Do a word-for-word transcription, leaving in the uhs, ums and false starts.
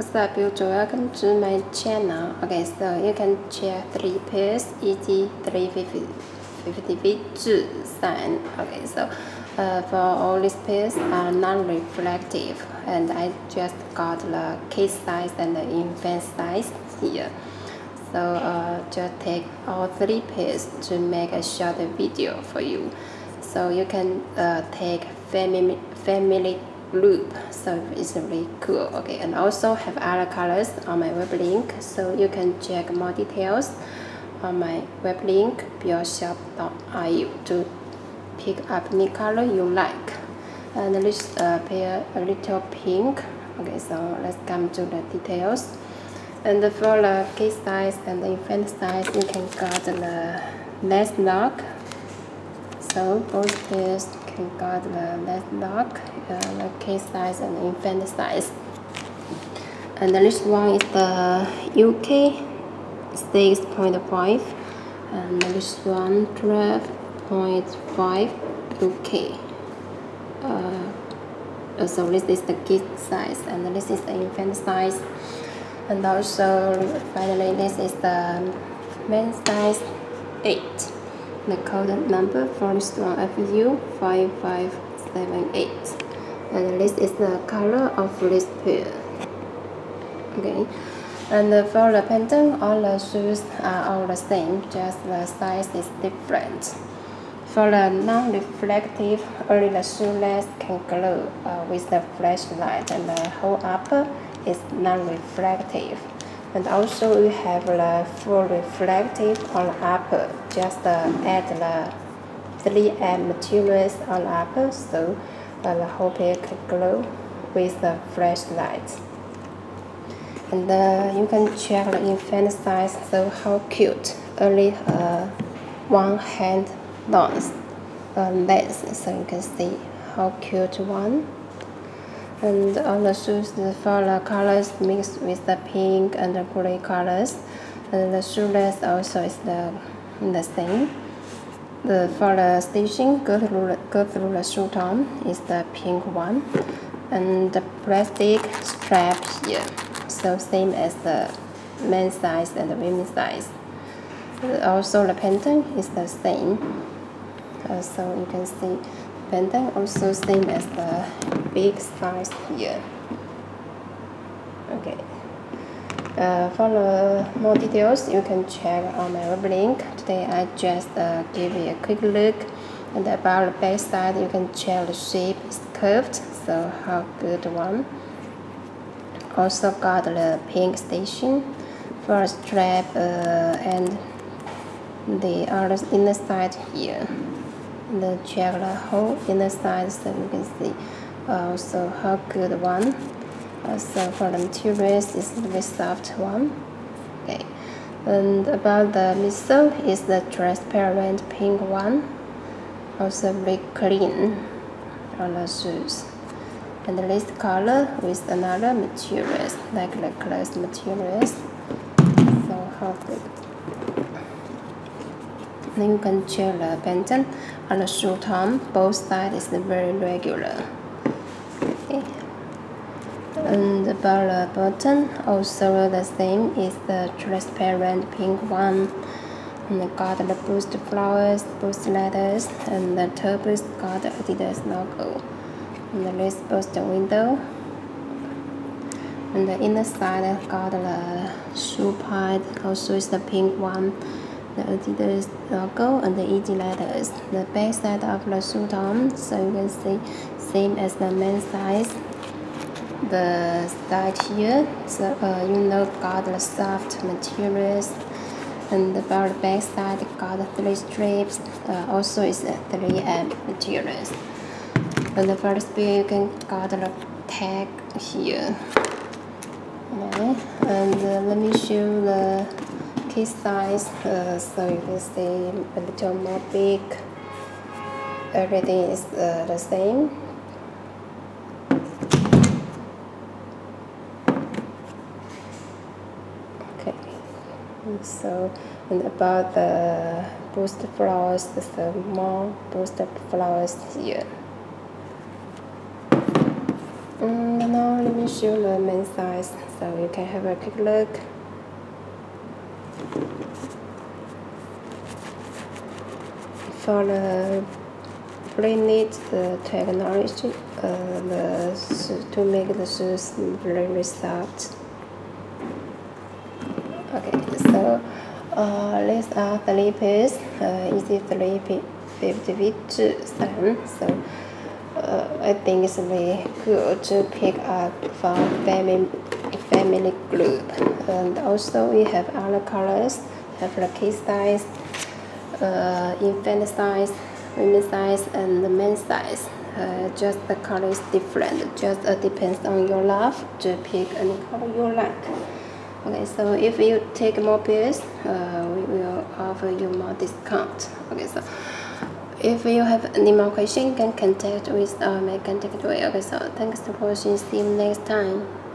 What's up, YouTube? Welcome to my channel. Okay, so you can check three pairs, Yeezy three fifty V two Synth. Okay, so uh, for all these pairs are non-reflective, and I just got the kid size and the infant size here. So uh, just take all three pairs to make a short video for you. So you can uh, take family family. Loop, so it's really cool. Okay, and also have other colors on my web link, so you can check more details on my web link beyourshop dot R U to pick up any color you like. And this uh, pair a little pink. Okay, so let's come to the details. And for the kid size and the infant size, you can got the less lock. So both pairs can got the less lock, uh, the kid size and the infant size. And this one is the U K six point five, and this one twelve point five U K. Uh, so this is the kid size, and this is the infant size. And also finally, this is the men's size eight. The code number for this one, F U five five seven eight, and this is the color of this pair. Okay, and for the pattern, all the shoes are all the same, just the size is different. For the non-reflective, only the shoelace can glow uh, with the flashlight, and the whole upper is non-reflective. And also, you have the full reflective on the upper. Just uh, add the three M materials on the upper, so uh, the whole pair can glow with the flashlight. And uh, you can check the infant size. So how cute! Only uh, one hand length, uh, length. So you can see how cute one. And on the shoes, the the colors mixed with the pink and the gray colors, and the shoelace also is the the same. The for the stitching, go through go through the shoe tom is the pink one, and the plastic strap here, so same as the men's size and the women's size. Also the pattern is the same, uh, so you can see. And then also same as the big size here. Okay. Uh, for the more details, you can check on my web link. Today I just uh, give you a quick look. And about the back side, you can check the shape is curved. So how good one. Also got the pink station for strap uh, and the other inner side here. The check the whole inner side, so you can see also uh, how good one. Also uh, for the materials is the soft one. Okay, and about the midsole is the transparent pink one, also very clean on the shoes. And this color with another materials like the clothes materials. So how good. Then you can check the pattern on the shoe tom. Both sides is very regular. Okay. And about the button, also the same is the transparent pink one. And got the boost flowers, boost letters, and the top is got the Adidas logo. And the wrist boost window. And the inner side got the shoe pad. Also is the pink one. The Adidas logo and the E D letters. The back side of the shoe tom, so you can see same as the men's size. The side here, so uh, you know got the soft materials. And about the back side got three strips. Uh, also is three M materials. And the first pair you can got the tag here. Okay. And uh, let me show the kid size, uh, so you can see a little more big. Everything is uh, the same. Okay, and so and about the boost flowers, so more boost flowers here. Mm, now let me show the main size so you can have a quick look. For the pre-knit the technology uh, the, to make the shoes very soft. Okay, so uh, these are three pairs, uh, Yeezy three fifty V two Synth. So uh, I think it's really good to pick up for family family group. And also we have other colors, have the kid size, uh, infant size, women's size, and the men's size. Uh, just the color is different. Just uh, depends on your love to pick any color you like. Okay, so if you take more pairs, uh, we will offer you more discount. Okay, so if you have any more questions, you can contact with our mechanic. Okay, so thanks for watching. See you next time.